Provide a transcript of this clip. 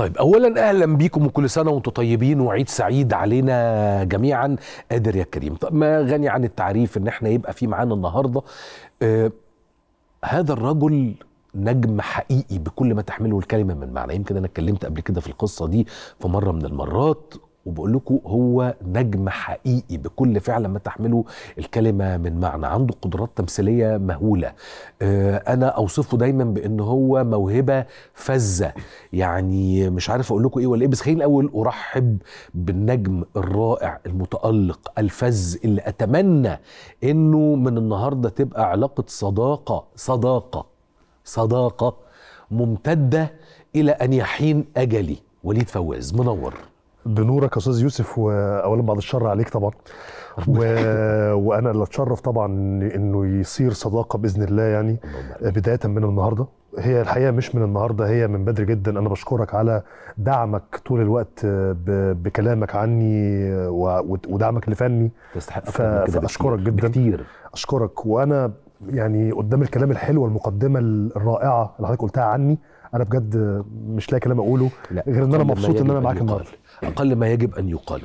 طيب اولا اهلا بيكم وكل سنه وانتم طيبين وعيد سعيد علينا جميعا. قادر يا كريم، طب ما غني عن التعريف ان احنا يبقى في معانا النهارده هذا الرجل نجم حقيقي بكل ما تحمله الكلمه من معنى. يمكن انا اتكلمت قبل كده في القصه دي في مره من المرات وبقول لكم هو نجم حقيقي بكل فعل ما تحمله الكلمه من معنى، عنده قدرات تمثيليه مهوله. انا اوصفه دايما بان هو موهبه فزه، يعني مش عارف اقول لكم ايه ولا ايه، بس خليني الاول ارحب بالنجم الرائع المتالق الفز اللي اتمنى انه من النهارده تبقى علاقه صداقه ممتده الى ان يحين اجلي. وليد فواز، منور بنورك يا استاذ يوسف، واولا بعد الشر عليك طبعا وانا اللي اتشرف طبعا انه يصير صداقه باذن الله، يعني بدايه من النهارده. هي الحقيقه مش من النهارده، هي من بدري جدا. انا بشكرك على دعمك طول الوقت بكلامك عني ودعمك لفني، تستحق فاشكرك جدا كتير، اشكرك. وانا يعني قدام الكلام الحلو والمقدمه الرائعه اللي حضرتك قلتها عني، انا بجد مش لاقي كلام اقوله غير ان انا مبسوط ان انا معاك النهارده. اقل ما يجب ان يقال.